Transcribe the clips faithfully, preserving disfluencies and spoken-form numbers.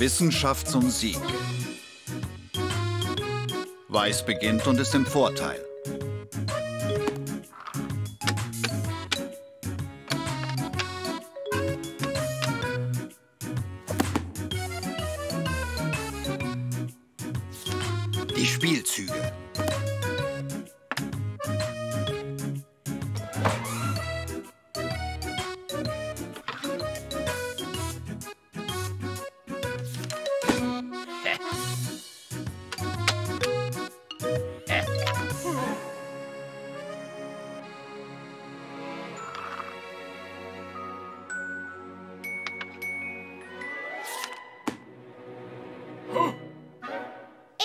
Wissenschaft zum Sieg. Weiß beginnt und ist im Vorteil. Die Spielzüge.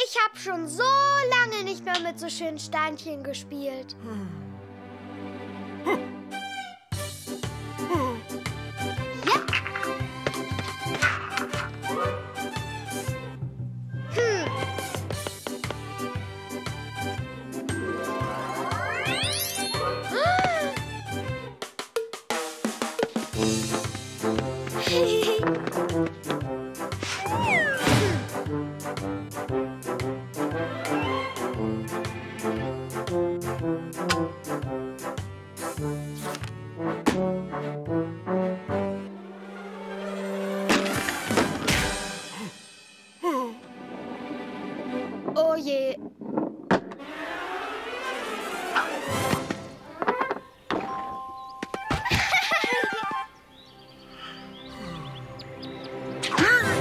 Ich habe schon so lange nicht mehr mit so schönen Steinchen gespielt. Oh je. Hey,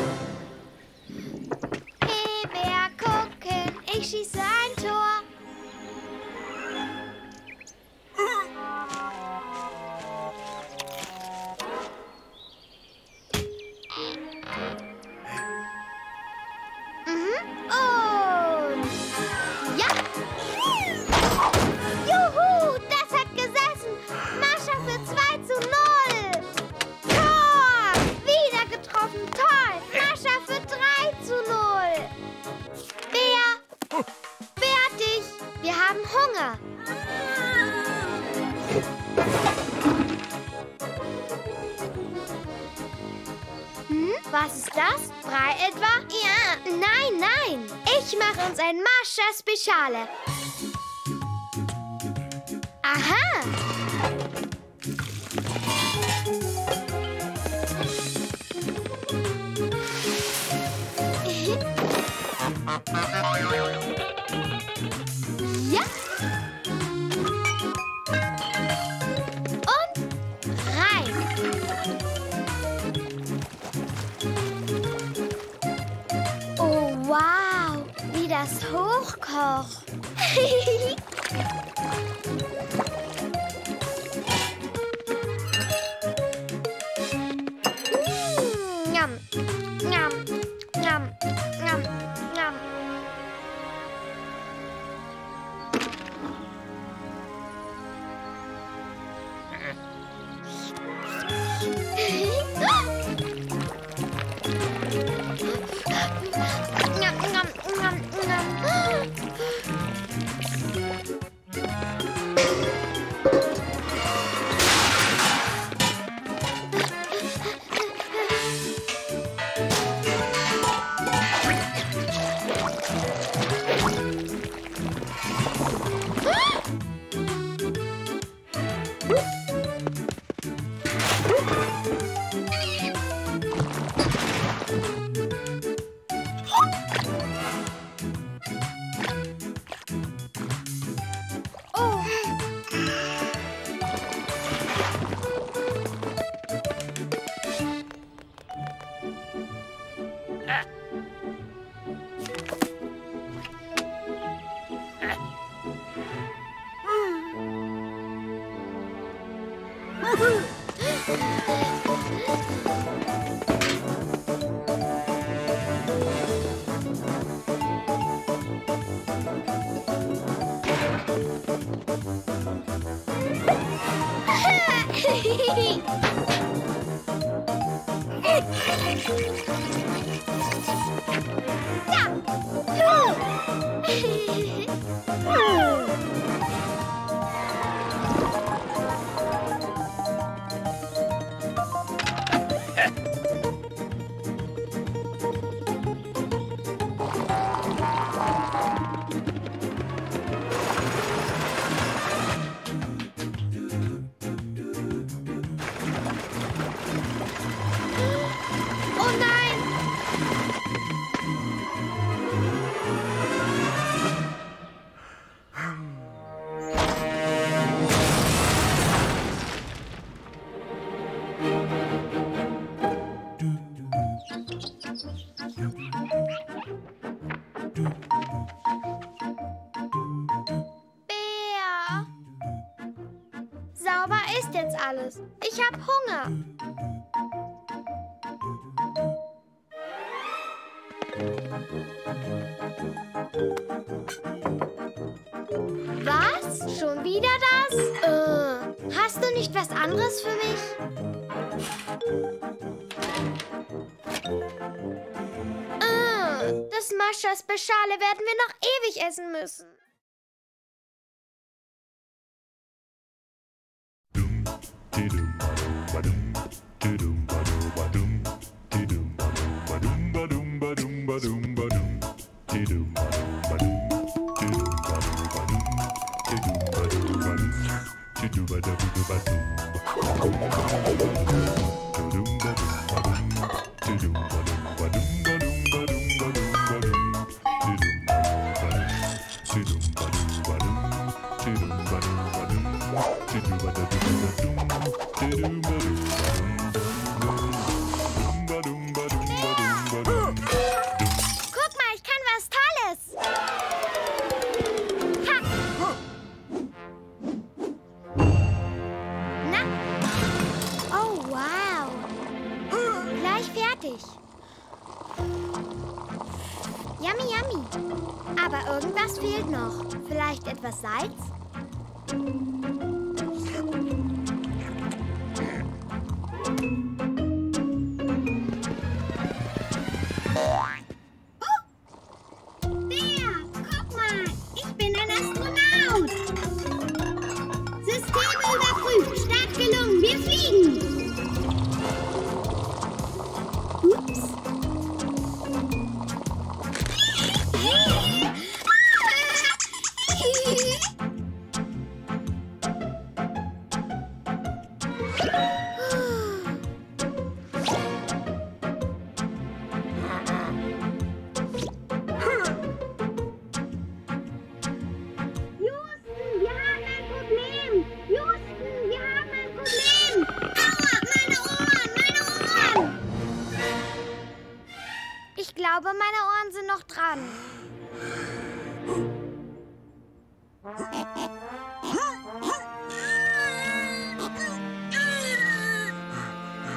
Bär, gucken, ich schieße ein Tor. Hunger. Hm, was ist das? Brei etwa? Ja. Nein, nein. Ich mache uns ein Mascha Speziale. Aha. Das hochkocht. Njam, njam, njam, njam, njam. ist jetzt alles? Ich habe Hunger. Was? Schon wieder das? Äh, hast du nicht was anderes für mich? Äh, das Mascha-Speziale werden wir noch ewig essen müssen. Aber irgendwas fehlt noch. Vielleicht etwas Salz? Ich glaube, meine Ohren sind noch dran.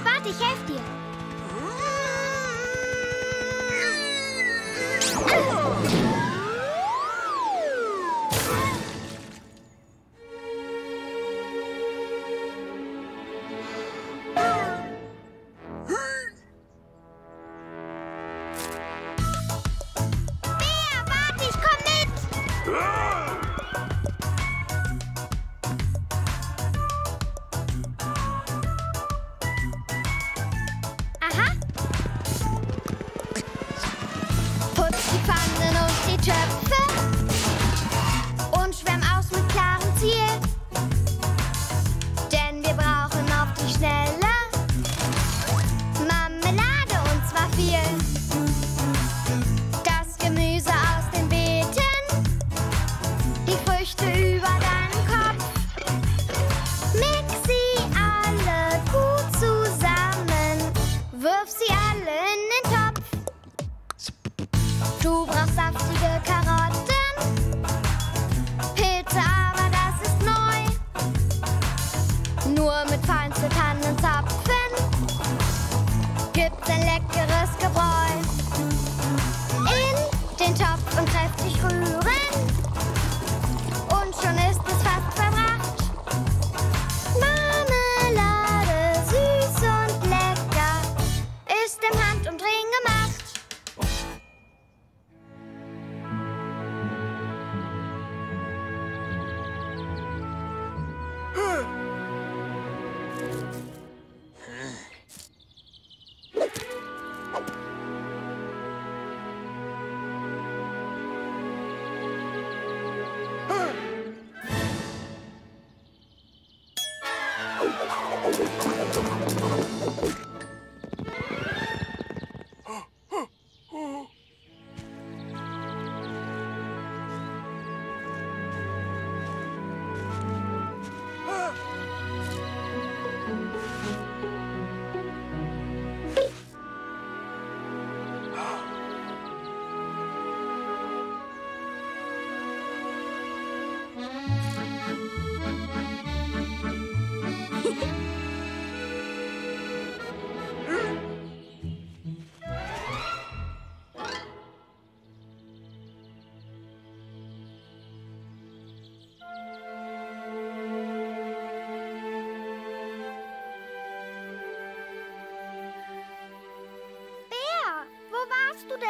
Warte, ich helfe dir.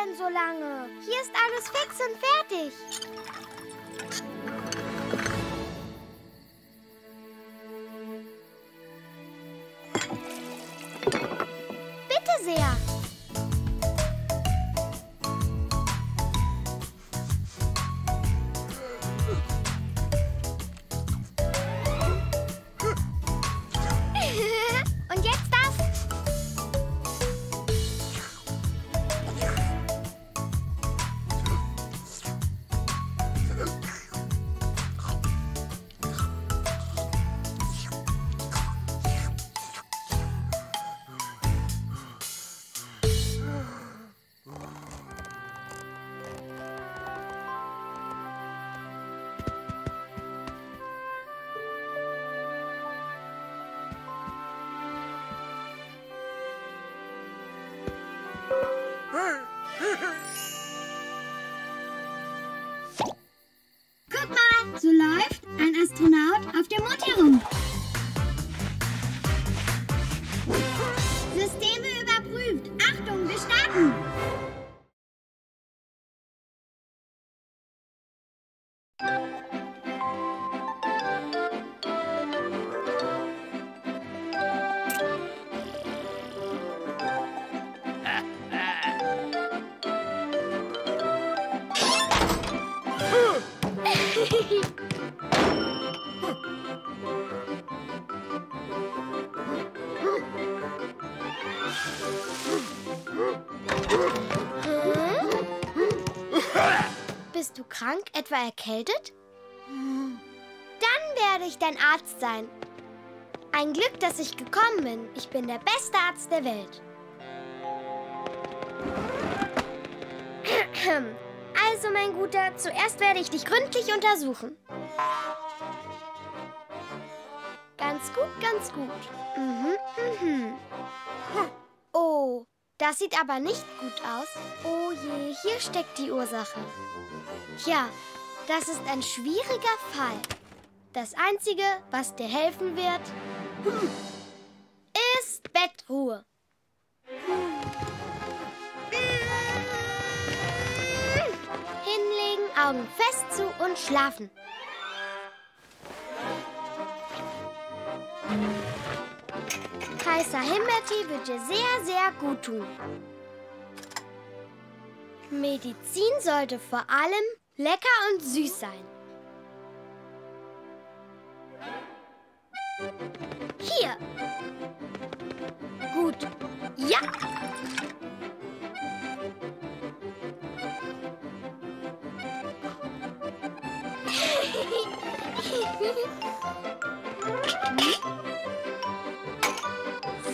denn so lange? Hier ist alles fix und fertig. Bitte sehr. Guck mal, so läuft ein Astronaut auf dem Mond herum. Systeme überprüft. Achtung, wir starten. Bist du krank, etwa erkältet? Dann werde ich dein Arzt sein. Ein Glück, dass ich gekommen bin. Ich bin der beste Arzt der Welt. Also, mein Guter, zuerst werde ich dich gründlich untersuchen. Ganz gut, ganz gut. Mhm, mhm. Oh, das sieht aber nicht gut aus. Oh je, hier steckt die Ursache. Tja, das ist ein schwieriger Fall. Das Einzige, was dir helfen wird, ist Bettruhe. Hinlegen, Augen fest zu und schlafen. Kaiser Himbeety wird dir sehr, sehr gut tun. Medizin sollte vor allem lecker und süß sein. Hier. Gut. Ja.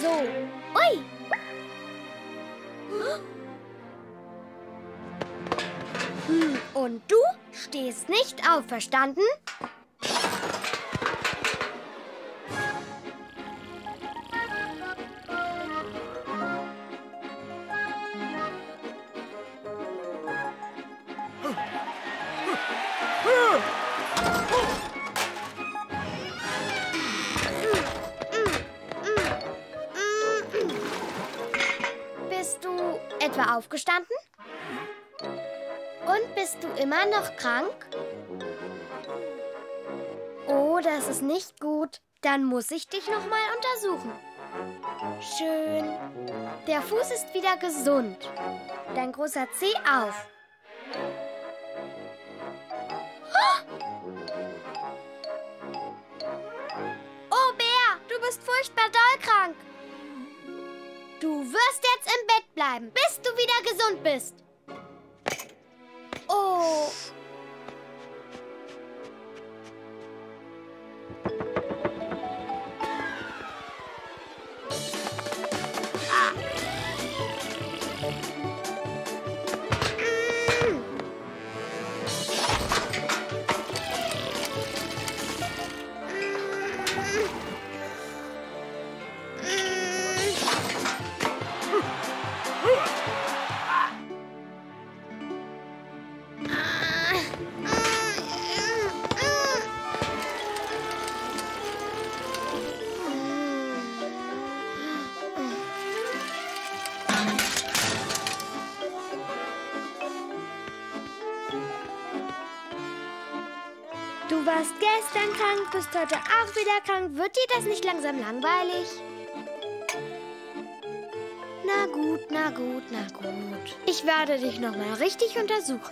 So. Ui. Hm. Und du stehst nicht auf, verstanden? Etwa aufgestanden? Und bist du immer noch krank? Oh, das ist nicht gut. Dann muss ich dich noch mal untersuchen. Schön. Der Fuß ist wieder gesund. Dein großer Zeh auf. Oh, Bär, du bist furchtbar doll krank. Du wirst jetzt im Bett bleiben, bis du wieder gesund bist. Oh. Ah. Mm. Mm. Ah! Du warst gestern krank, bist heute auch wieder krank. Wird dir das nicht langsam langweilig? Na gut, na gut, na gut. Ich werde dich noch mal richtig untersuchen.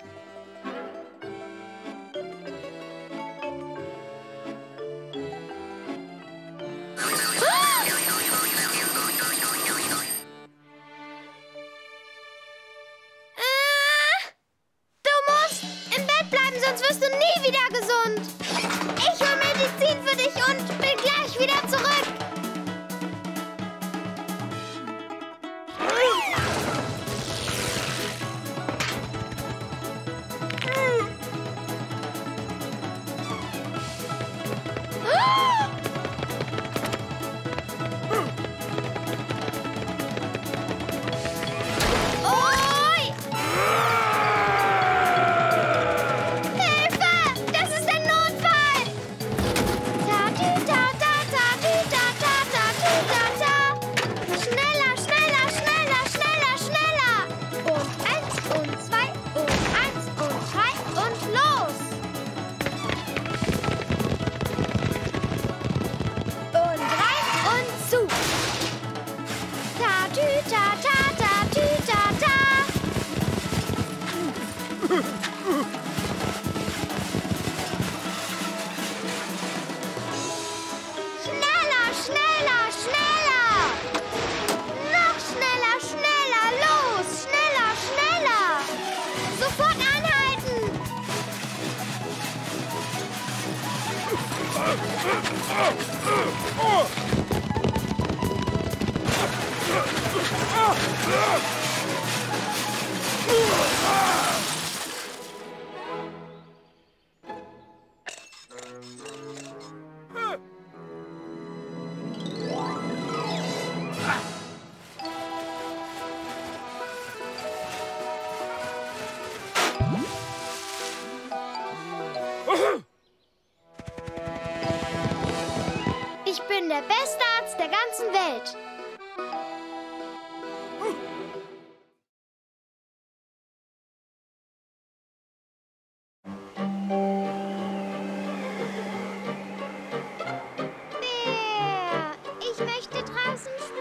Der beste Arzt der ganzen Welt. Bär, ich möchte draußen spielen.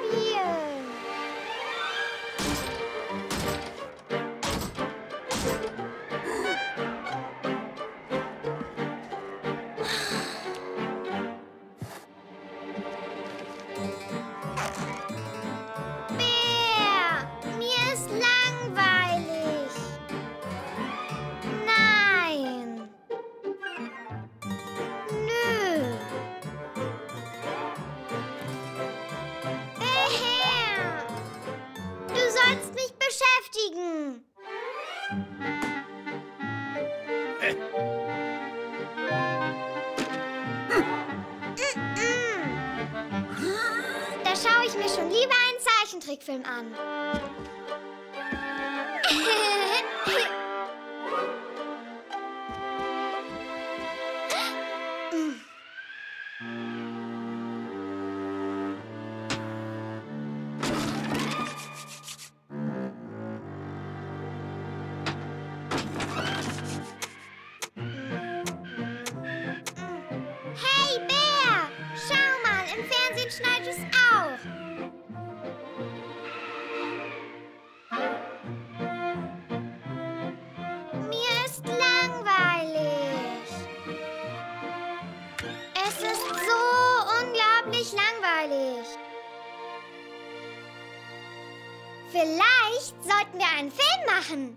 Film an. Hey Bär, schau mal, im Fernsehen schneit es auch. Vielleicht sollten wir einen Film machen.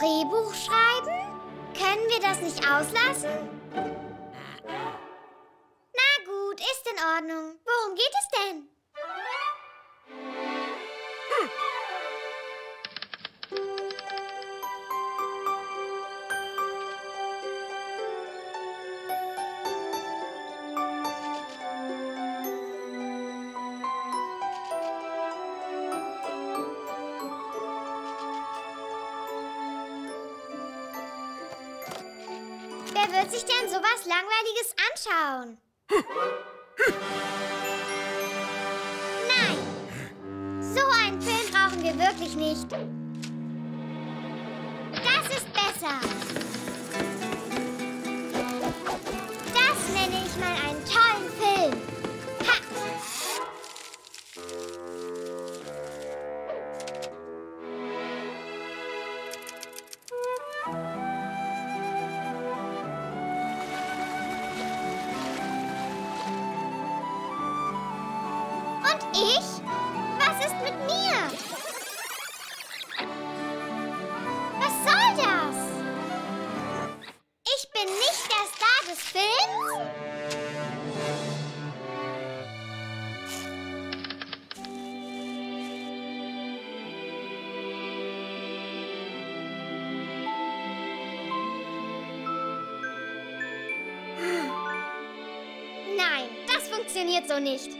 Drehbuch schreiben? Können wir das nicht auslassen? Na gut, ist in Ordnung. Worum geht es denn? Hm. Wer wird sich denn sowas Langweiliges anschauen? Nein! So einen Film brauchen wir wirklich nicht. Das ist besser. Das nenne ich mal einen tollen Film. Ich? Was ist mit mir? Was soll das? Ich bin nicht der Star des Films? Nein, das funktioniert so nicht.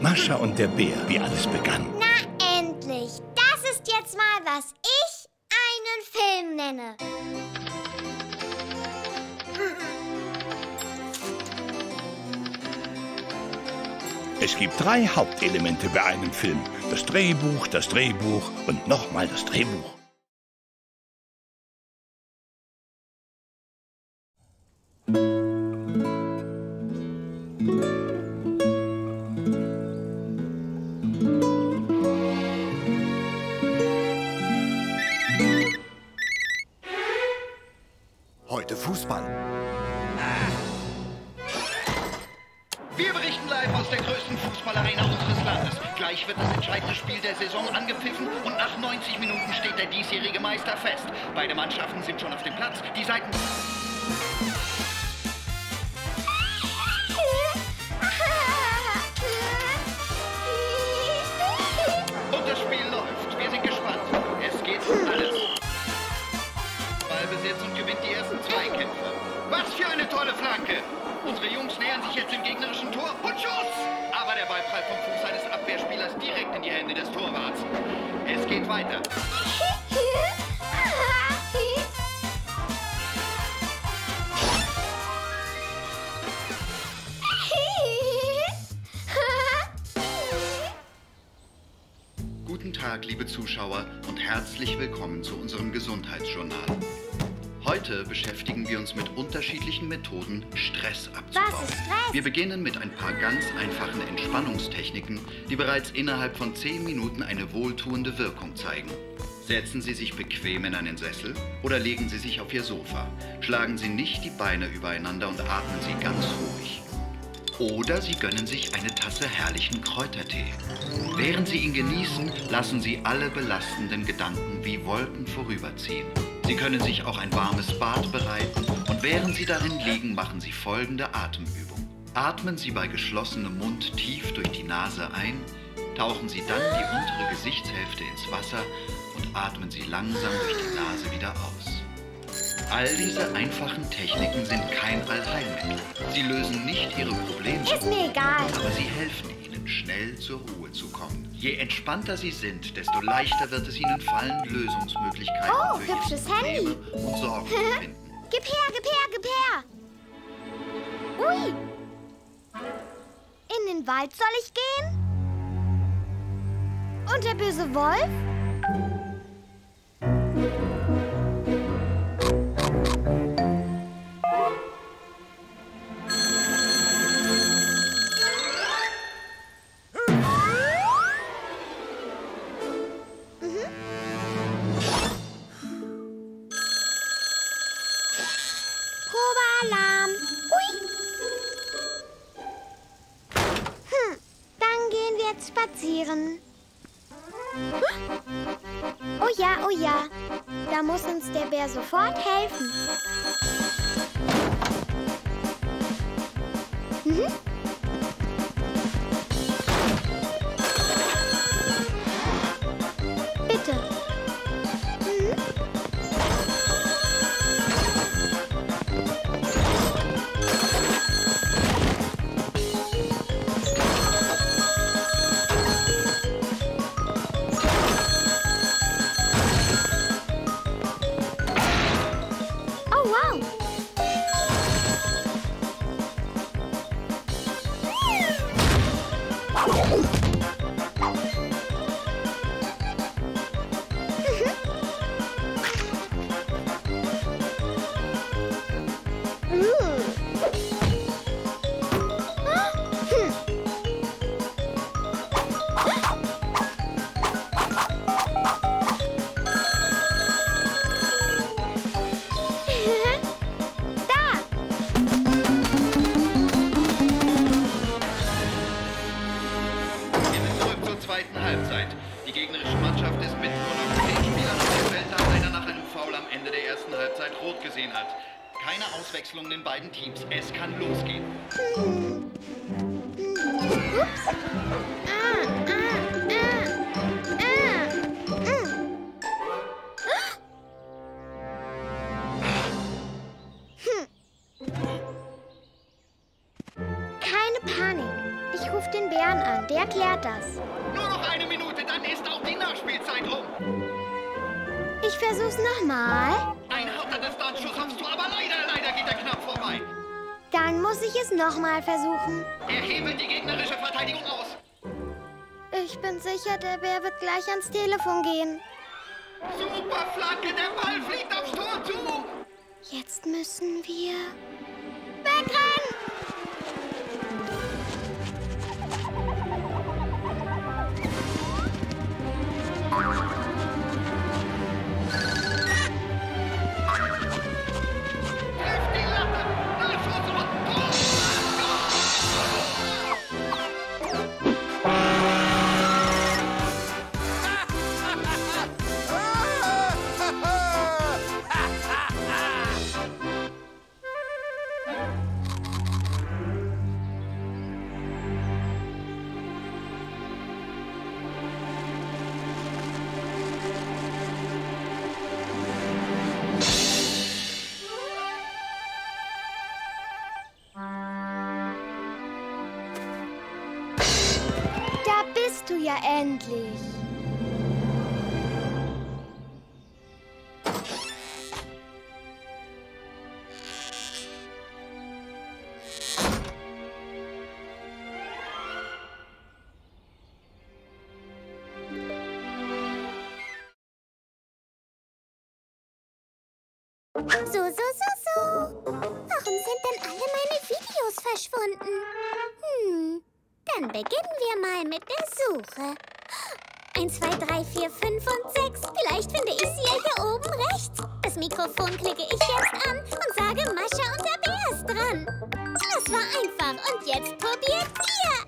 Mascha und der Bär, wie alles begann. Na endlich, das ist jetzt mal, was ich einen Film nenne. Es gibt drei Hauptelemente bei einem Film. Das Drehbuch, das Drehbuch und nochmal das Drehbuch. Heute Fußball. Wir berichten live aus der größten Fußballarena unseres Landes. Gleich wird das entscheidende Spiel der Saison angepfiffen und nach neunzig Minuten steht der diesjährige Meister fest. Beide Mannschaften sind schon auf dem Platz. Die Seiten... Und das Spiel läuft. Wir sind gespannt. Es geht um alles. Ballbesitz und gewinnt die ersten zwei Kämpfe. Was für eine tolle Flanke! Unsere Jungs nähern sich jetzt dem gegnerischen Tor und Schuss! Aber der Ball prallt vom Fuß eines Abwehrspielers direkt in die Hände des Torwarts. Es geht weiter. Guten Tag, liebe Zuschauer, und herzlich willkommen zu unserem Gesundheitsjournal. Heute beschäftigen wir uns mit unterschiedlichen Methoden, Stress abzubauen. Was ist Stress? Wir beginnen mit ein paar ganz einfachen Entspannungstechniken, die bereits innerhalb von zehn Minuten eine wohltuende Wirkung zeigen. Setzen Sie sich bequem in einen Sessel oder legen Sie sich auf Ihr Sofa. Schlagen Sie nicht die Beine übereinander und atmen Sie ganz ruhig. Oder Sie gönnen sich eine Tasse herrlichen Kräutertee. Während Sie ihn genießen, lassen Sie alle belastenden Gedanken wie Wolken vorüberziehen. Sie können sich auch ein warmes Bad bereiten und während Sie darin liegen, machen Sie folgende Atemübung. Atmen Sie bei geschlossenem Mund tief durch die Nase ein, tauchen Sie dann die untere Gesichtshälfte ins Wasser und atmen Sie langsam durch die Nase wieder aus. All diese einfachen Techniken sind kein Allheilmittel. Sie lösen nicht Ihre Probleme, ist mir egal, aber sie helfen Ihnen, schnell zur Ruhe zu kommen. Je entspannter Sie sind, desto leichter wird es Ihnen fallen, Lösungsmöglichkeiten oh, für Ihre Probleme Handy. und Sorgen zu finden. Gib her, gib her, gib her! Ui! In den Wald soll ich gehen? Und der böse Wolf? Spazieren. Oh ja, oh ja. Da muss uns der Bär sofort helfen. Mhm. Bitte. Mhm. Die gegnerische Mannschaft ist mit nur noch zehn Spielern auf dem Feld, da einer nach einem Foul am Ende der ersten Halbzeit rot gesehen hat. Keine Auswechslung in beiden Teams. Es kann losgehen. Hm. Hm. Ups. Ah, ah, ah, ah. Ah. Hm. Keine Panik. Ich rufe den Bären an. Der klärt das. Eine Minute, dann ist auch die Nachspielzeit rum. Ich versuch's nochmal. Ein harter Distanzschuss hast du, aber leider, leider geht er knapp vorbei. Dann muss ich es nochmal versuchen. Er hebelt die gegnerische Verteidigung aus. Ich bin sicher, der Bär wird gleich ans Telefon gehen. Super Flanke, der Ball fliegt aufs Tor zu. Jetzt müssen wir... wegrennen! Bist du ja endlich. So, so, so, so. Warum sind denn alle meine Videos verschwunden? Hm, dann beginnen wir mal mit der Suche. eins, zwei, drei, vier, fünf und sechs. Vielleicht finde ich sie ja hier oben rechts. Das Mikrofon klicke ich jetzt an und sage, Mascha und der Bär ist dran. Das war einfach und jetzt probiert ihr